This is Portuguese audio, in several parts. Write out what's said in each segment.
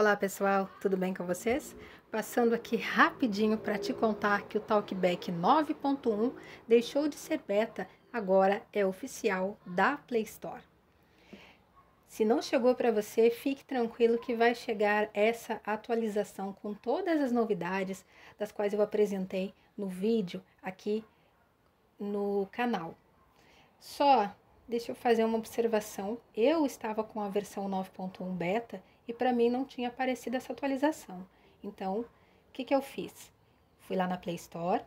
Olá pessoal, tudo bem com vocês? Passando aqui rapidinho para te contar que o TalkBack 9.1 deixou de ser beta, agora é oficial da Play Store. Se não chegou para você, fique tranquilo que vai chegar essa atualização com todas as novidades das quais eu apresentei no vídeo aqui no canal. Só deixa eu fazer uma observação, eu estava com a versão 9.1 beta e para mim não tinha aparecido essa atualização. Então, o que eu fiz? Fui lá na Play Store,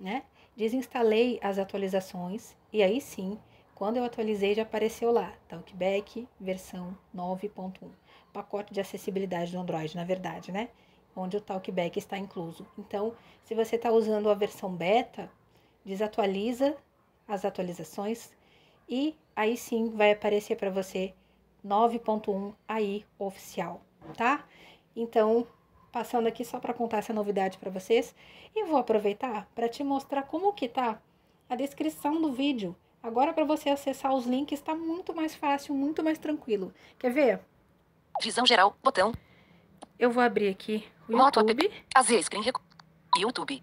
né? Desinstalei as atualizações e aí sim, quando eu atualizei já apareceu lá, TalkBack versão 9.1, pacote de acessibilidade do Android, na verdade, né? Onde o TalkBack está incluso. Então, se você está usando a versão beta, desatualiza as atualizações e aí sim vai aparecer para você 9.1 aí oficial, tá? Então, passando aqui só para contar essa novidade para vocês, e vou aproveitar para te mostrar como que tá a descrição do vídeo. Agora para você acessar os links está muito mais fácil, muito mais tranquilo. Quer ver? Visão geral, botão. Eu vou abrir aqui o YouTube.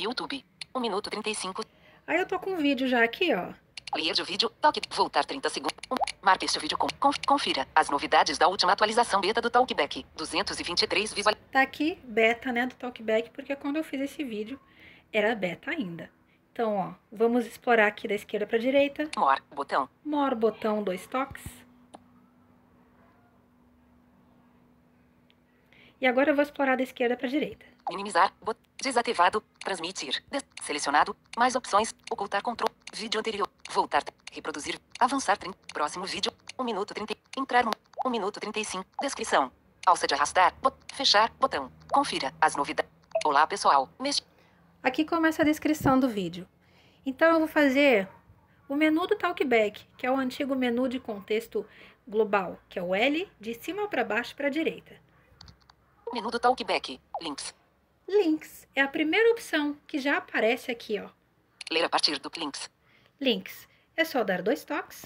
YouTube. 1 minuto 35. Aí eu tô com o vídeo já aqui, ó. Ler o vídeo, toque, voltar 30 segundos. Marque este vídeo, confira as novidades da última atualização beta do TalkBack. 223 visualizações. Tá aqui, beta, né, do TalkBack, porque quando eu fiz esse vídeo, era beta ainda. Então, ó, vamos explorar aqui da esquerda pra direita. More, botão. More, botão, 2 toques. E agora eu vou explorar da esquerda pra direita. Minimizar, desativado, transmitir, selecionado, mais opções, ocultar controle, vídeo anterior, voltar, reproduzir, avançar, próximo vídeo, 1 minuto 30, entrar no 1 minuto 35, descrição, alça de arrastar, fechar, botão, confira as novidades. Olá pessoal, aqui começa a descrição do vídeo. Então eu vou fazer o menu do TalkBack, que é o antigo menu de contexto global, que é o L, de cima para baixo para direita. Menu do TalkBack, links. Links é a primeira opção que já aparece aqui, ó. Ler a partir do links. Links. É só dar 2 toques.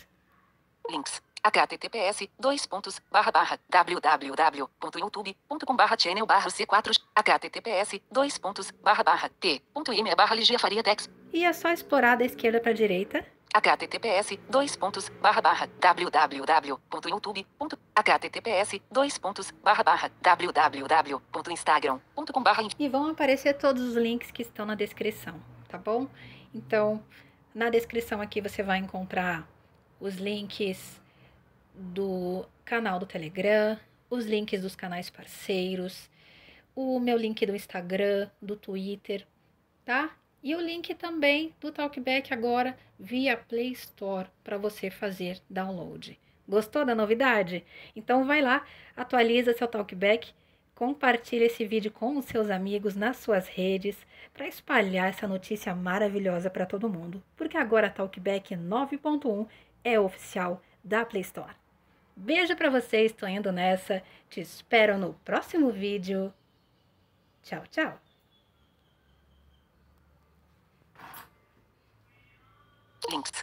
Links. https://www.youtube.com/channel/c4 https://t.me/ligiafaria.dex. E é só explorar da esquerda para direita. https://www.youtube.com https://www.instagram.com/ E vão aparecer todos os links que estão na descrição, tá bom? Então, na descrição aqui você vai encontrar os links do canal do Telegram, os links dos canais parceiros, o meu link do Instagram, do Twitter, tá? E o link também do TalkBack agora via Play Store para você fazer download. Gostou da novidade? Então vai lá, atualiza seu TalkBack, compartilha esse vídeo com os seus amigos nas suas redes para espalhar essa notícia maravilhosa para todo mundo, porque agora a TalkBack 9.1 é oficial da Play Store. Beijo para vocês, tô indo nessa, te espero no próximo vídeo. Tchau, tchau! Links.